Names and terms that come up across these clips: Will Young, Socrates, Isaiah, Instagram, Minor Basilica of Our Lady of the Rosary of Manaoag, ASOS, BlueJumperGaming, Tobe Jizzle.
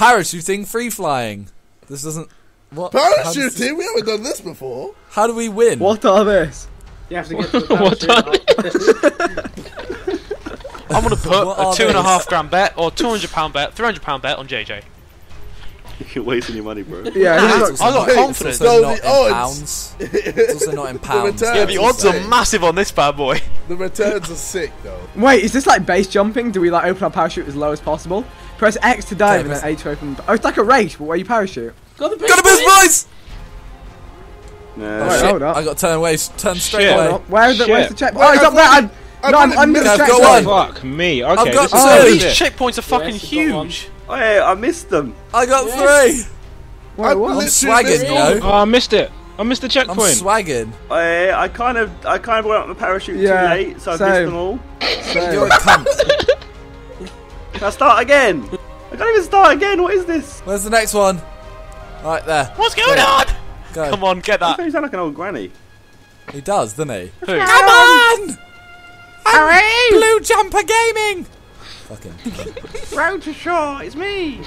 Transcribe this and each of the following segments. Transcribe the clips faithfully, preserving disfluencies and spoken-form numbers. Parachuting, free flying. This doesn't. What? Parachuting? This... We haven't done this before. How do we win? What are this? You have to get to the parachute. I'm gonna put what a two and a half grand bet, or two hundred pound bet, three hundred pound bet on J J. You're wasting your money, bro. Yeah, I'm not confident. It's also no, not the in pounds. It's also not in pounds. The, yeah, the odds are massive on this bad boy. The returns are sick, though. Wait, is this like base jumping? Do we like open our parachute as low as possible? Press X to dive okay, and then A to open. Oh, it's like a race, but where you parachute? Got the boost, boys! No. Right, hold up. I got to turn away, turn straight shit. away. Where's the, where's the checkpoint? Oh, he's up there! I'm, I'm, no, I'm under the checkpoint. Fuck me. Okay, this oh, these checkpoints are fucking huge. Oh, yeah, I missed them. I got yes. three. Wait, what? I'm, I'm swagging, yo. Oh, I missed it. I missed the checkpoint. I'm swagging. Oh, yeah, I kind of, I kind of went up the parachute yeah, too late, so same. I missed them all. Same. You're a cunt. Can I start again? I can't even start again. What is this? Where's the next one? Right there. What's going Go. on? Go. Come on, get that. He sounds like an old granny. He does, doesn't he? Who? Come on! I'm Blue Jumper Gaming. Fucking road to shore, it's me.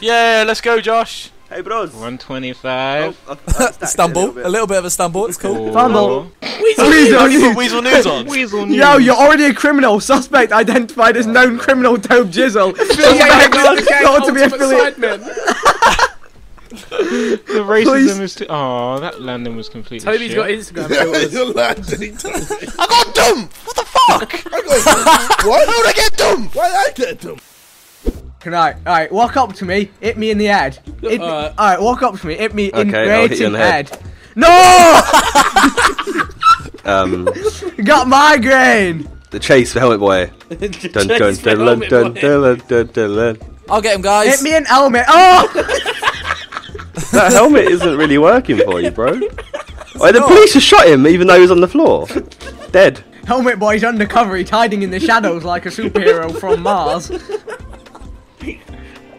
Yeah, let's go, Josh. Hey, bros. one twenty-five. Oh, I, I stumble, a little, a little bit of a stumble. It's cool. Stumble. Weasel, Weasel news. Weasel news on. Weasel news. Yo, you're already a criminal. Suspect identified as known criminal Tobe Jizzle. Suspect thought to be affiliate. The racism Please. is too. Oh, that landing was completely. Toby's shit. got Instagram filters. You're landing. I got dumped. What the fuck? I got what? How did I get dumped? Why did I get dumped? Alright, alright, walk up to me, hit me in the head. Alright, uh, right, walk up to me, hit me okay, in the head. head. No! um. Got migraine. The chase for helmet boy. Dun dun dun dun dun dun dun. I'll get him, guys. Hit me in helmet. Oh! That helmet isn't really working for you, bro. Wait, the police just shot him even though he was on the floor. Dead. Helmet boy's undercover, he's hiding in the shadows like a superhero from Mars.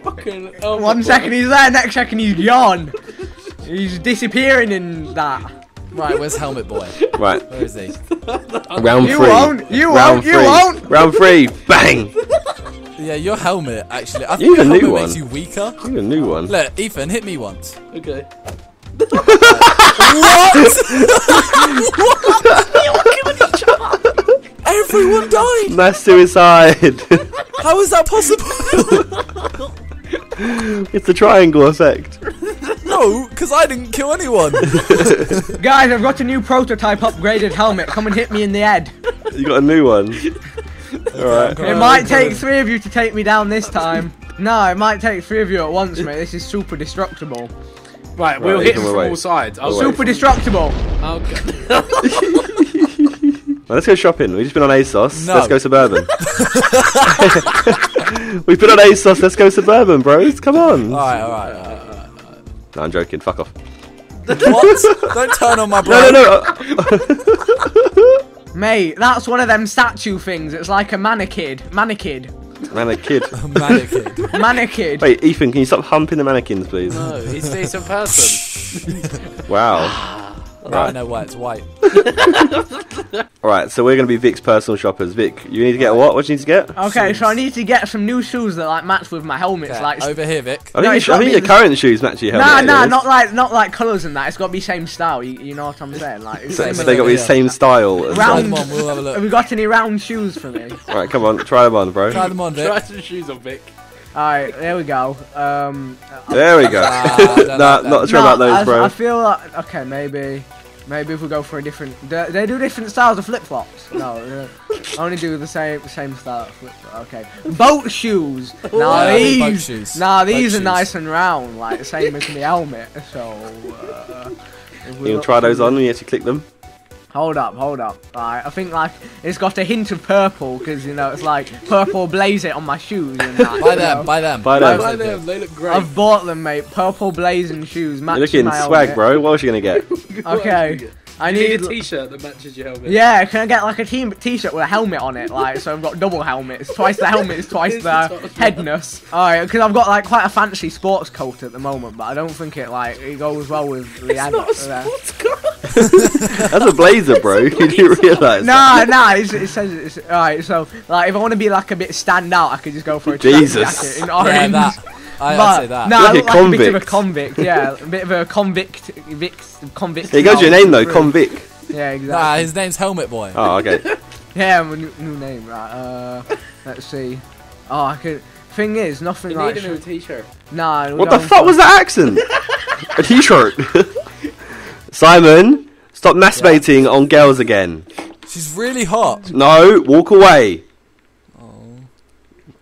Fucking One boy. second he's there, next second he's gone. He's disappearing in that. Right, where's Helmet Boy? Right. Where is he? Round you three. Won't, you Round won't, you won't! Round three, bang! Yeah, your helmet actually. I think your helmet makes you weaker. You need a new one. Look, Ethan, hit me once. Okay. What? What? Everyone died. Mass suicide. How is that possible? It's the triangle effect. No, because I didn't kill anyone. Guys, I've got a new prototype upgraded helmet. Come and hit me in the head. You got a new one. Alright. It might take three of you to take me down this time. No, it might take three of you at once, mate. This is super destructible. Right, we'll right, hit from all sides. I'll super destructible. Okay. Well, let's go shopping. We've just been on ASOS. No. Let's go Suburban. We've been on ASOS. Let's go Suburban, bros. Come on. Alright, alright, alright. No, I'm joking. Fuck off. What? Don't turn on my brain. No, no, no. Mate, that's one of them statue things. It's like a mannequin. Mannequin. Mannequin. Mannequin. Mannequin. Wait, Ethan, can you stop humping the mannequins, please? No, he's a decent person. Wow. All right, I know why it's white. Alright, so we're going to be Vic's personal shoppers. Vic, you need to get what? What do you need to get? Okay, shoes. So I need to get some new shoes that like match with my helmets. Okay, like over here, Vic. I think, no, you should, I think your current shoes match your helmet. Nah, nah, not like, not like colours and that. It's got to be same style. You, you know what I'm saying? Like, so so they got to be the same style. As round. Like. Come on, we'll have a look. Have we got any round shoes for me? Alright, come on. Try them on, bro. Try them on, Vic. Try some shoes on, Vic. Alright, there we go. Um, there we go. Nah, not sure about those, bro. I feel like... Okay, maybe... Maybe if we go for a different... Do they do different styles of flip-flops? No, I only do the same same style of flip-flops. Okay. Boat shoes! Now yeah, these, boat shoes. Now these boat are shoes. nice and round, like the same as the helmet, so... Uh, you can try those on and you actually click them? Hold up, hold up. Alright, I think like it's got a hint of purple because you know it's like purple blaze it on my shoes. And that, buy, them, buy them, buy them, buy them. They look great. I've bought them, mate. Purple blazing shoes. You're looking my swag, helmet. bro. What else are you gonna get? Okay, get? I need, need a T-shirt that matches your helmet. Yeah, can I get like a team T-shirt with a helmet on it? Like, so I've got double helmets. Twice the helmet is twice the, the headness. Alright, because I've got like quite a fancy sports coat at the moment, but I don't think it like it goes well with the. It's ad not a sports coat. That's a blazer, bro. A blazer. You didn't realise that. No, no, it's, it says it's alright. So, like, if I want to be like a bit stand out, I could just go for a Jesus. jacket in orange. Yeah, that. I, I'd say that. No, like I look a, like a bit of a convict. Yeah, a bit of a convict, vic, convict. Hey, you got your name though, Convict. Yeah, exactly. Nah, his name's Helmet Boy. Oh, okay. Yeah, I'm a new, new name. Right. Uh, let's see. Oh, I could. Thing is, nothing. You like need a new T-shirt. Nah. What the fuck for... was that accent? A T-shirt. Simon, stop masturbating yeah. on girls again. She's really hot. No, walk away. Oh.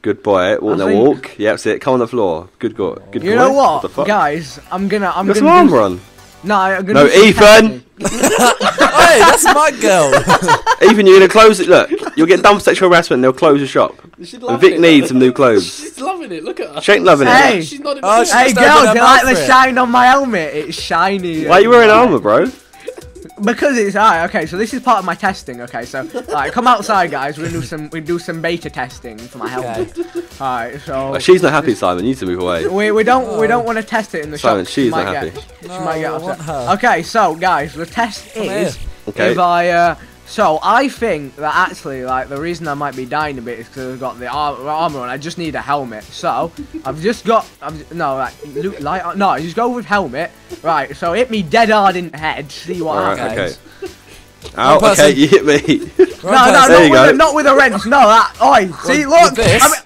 Good boy. Walk now. Think... Walk. Yeah, that's it. Come on the floor. Good go. Oh. Good. You boy. know what, what guys? I'm gonna. I'm You're gonna. Arm run. No, I'm gonna. No, Ethan. Hey, that's my girl. Ethan, you're gonna close it. Look, you'll get done for sexual harassment. And they'll close the shop. And Vic it, needs though. some new clothes. She's loving it. Look at her. She ain't loving hey. it. She's not even oh, hey, girls, you like the it. shine on my helmet? It's shiny. Why are you wearing armor, bro? Because it's alright. Okay, so this is part of my testing. Okay, so alright, come outside, guys. We do some. We do some beta testing for my helmet. Okay. Alright, so she's not happy, Simon. You need to move away. We we don't oh. we don't want to test it in the Simon, shop. Simon, she's not happy. Get, no, she might get upset. Okay, so guys, the test come is here. Okay. if I. Uh, So I think that actually, like, the reason I might be dying a bit is because I've got the ar armor on. I just need a helmet. So I've just got, I've, no, like, Luke, light, no, just go with helmet. Right. So hit me dead hard in the head. See what right, happens. Okay. Ow, okay, you hit me. no, no, not with, a, not with a wrench. No, that. Oi, see, look. I mean...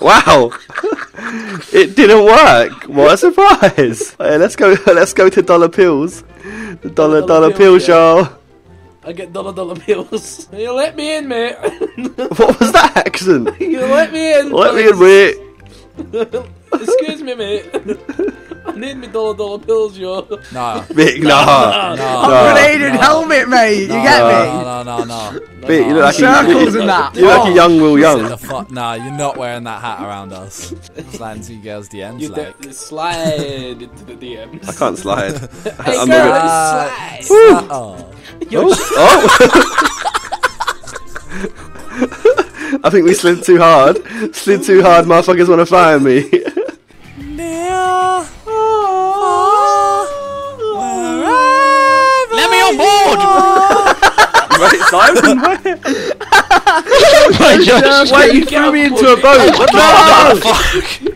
Wow. It didn't work. What a surprise. Right, let's go. Let's go to Dollar Pills. The Dollar Dollar, dollar Pill Show. Yeah. I get dollar dollar bills. You let me in, mate. What was that accent? You let me in. Let me in, mate. Excuse me, mate. I need me dollar dollar bills, yo. No. Big, nah. No. No. Upgraded no. helmet, mate. No. You get me? No, no, no, no. no. Big, you look like circles and that. You look like a young Will Young. Fuck? Nah, you're not wearing that hat around us. Sliding to you girls' D Ms, you like. Slide into the D Ms. I can't slide. Hey, I'm girl, uh, slide. slide. Oh. Oh. I think we slid too hard. Slid too hard, motherfuckers want to fire me. Let me on board! Wait, Simon? Wait, you threw me into a boat. What the fuck?